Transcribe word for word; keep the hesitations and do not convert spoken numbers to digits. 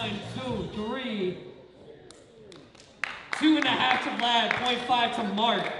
One, two, three. Two and a half to Vlad, point five to Mark.